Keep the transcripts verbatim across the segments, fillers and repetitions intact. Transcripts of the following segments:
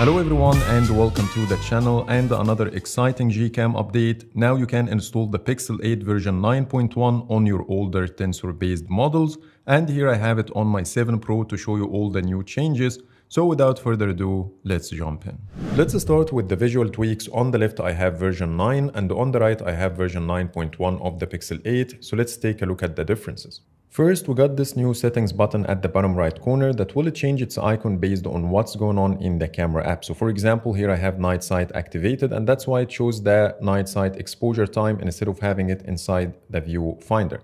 Hello everyone and welcome to the channel and another exciting G CAM update. Now you can install the Pixel eight version nine point one on your older Tensor based models, and here I have it on my seven Pro to show you all the new changes. So without further ado, let's jump in. Let's start with the visual tweaks. On the left I have version nine and on the right I have version nine point one of the Pixel eight. So let's take a look at the differences. First, we got this new settings button at the bottom right corner that will change its icon based on what's going on in the camera app. So for example, here I have Night Sight activated, and that's why it shows the Night Sight exposure time instead of having it inside the viewfinder.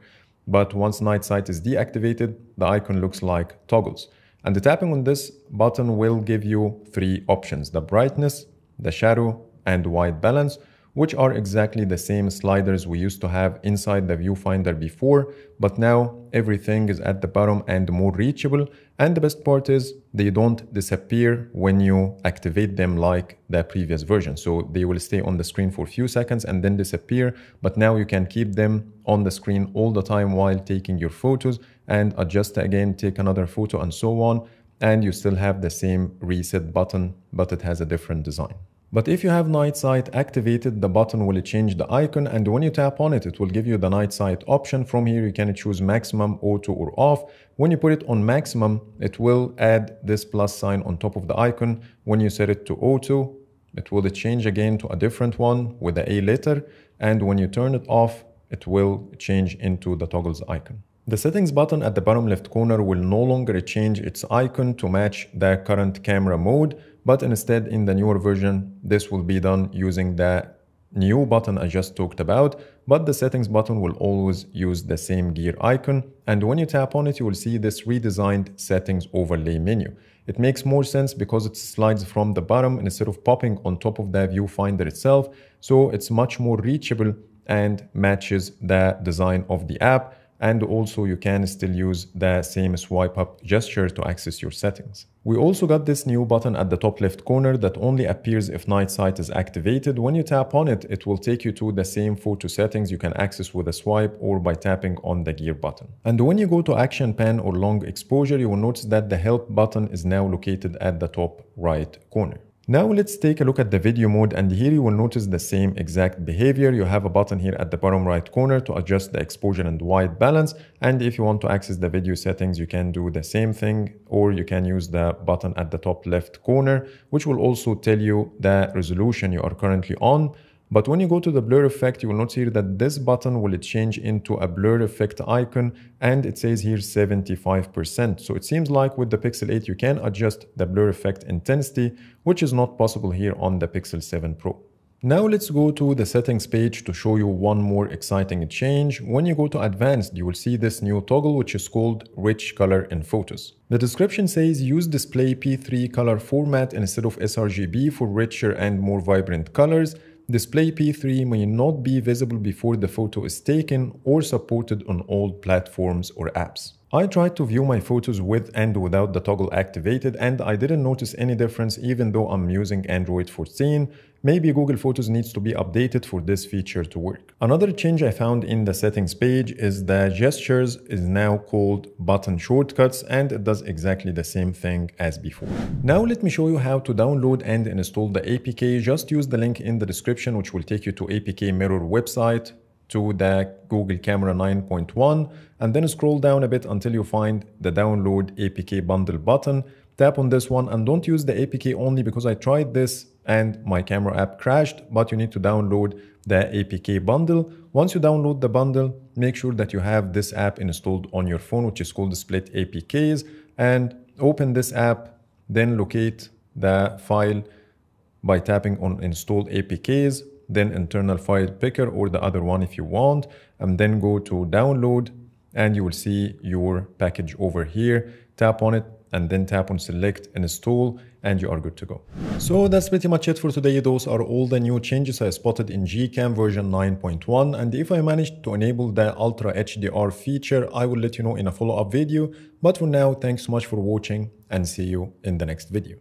But once Night Sight is deactivated, the icon looks like toggles. And the tapping on this button will give you three options: the brightness, the shadow, and white balance, which are exactly the same sliders we used to have inside the viewfinder before, but now everything is at the bottom and more reachable. And the best part is they don't disappear when you activate them like the previous version. So they will stay on the screen for a few seconds and then disappear, but now you can keep them on the screen all the time while taking your photos and adjust again, take another photo and so on. And you still have the same reset button, but it has a different design. But if you have Night Sight activated, the button will change the icon, and when you tap on it, it will give you the Night Sight option. From here, you can choose maximum, auto, or off. When you put it on maximum, it will add this plus sign on top of the icon. When you set it to auto, it will change again to a different one with the A letter. And when you turn it off, it will change into the toggles icon. The settings button at the bottom left corner will no longer change its icon to match the current camera mode, but instead in the newer version, this will be done using the new button I just talked about, but the settings button will always use the same gear icon. And when you tap on it, you will see this redesigned settings overlay menu. It makes more sense because it slides from the bottom instead of popping on top of the viewfinder itself. So it's much more reachable and matches the design of the app. And also you can still use the same swipe up gesture to access your settings. We also got this new button at the top left corner that only appears if Night Sight is activated. When you tap on it, it will take you to the same photo settings you can access with a swipe or by tapping on the gear button. And when you go to action pan or long exposure, you will notice that the help button is now located at the top right corner. Now let's take a look at the video mode, and here you will notice the same exact behavior. You have a button here at the bottom right corner to adjust the exposure and white balance, and if you want to access the video settings you can do the same thing, or you can use the button at the top left corner which will also tell you the resolution you are currently on. But when you go to the blur effect, you will notice here that this button will change into a blur effect icon, and it says here seventy-five percent. So it seems like with the Pixel eight, you can adjust the blur effect intensity, which is not possible here on the Pixel seven Pro. Now let's go to the settings page to show you one more exciting change. When you go to advanced, you will see this new toggle which is called rich color in photos. The description says use display P three color format instead of sRGB for richer and more vibrant colors. Display P three may not be visible before the photo is taken or supported on all platforms or apps. I tried to view my photos with and without the toggle activated, and I didn't notice any difference even though I'm using Android fourteen. Maybe Google Photos needs to be updated for this feature to work. Another change I found in the settings page is the gestures is now called button shortcuts, and it does exactly the same thing as before. Now let me show you how to download and install the A P K. Just use the link in the description which will take you to APKMirror website, to the Google Camera nine point one, and then scroll down a bit until you find the download A P K bundle button. Tap on this one, and don't use the A P K only because I tried this and my camera app crashed, but you need to download the A P K bundle. Once you download the bundle, make sure that you have this app installed on your phone, which is called Split A P Ks, and open this app, then locate the file by tapping on install A P Ks, then internal file picker or the other one if you want, and then go to download, and you will see your package over here. Tap on it, and then tap on select install, and you are good to go. So that's pretty much it for today. Those are all the new changes I spotted in G CAM version nine point one, and if I managed to enable the Ultra H D R feature, I will let you know in a follow-up video. But for now, thanks so much for watching, and see you in the next video.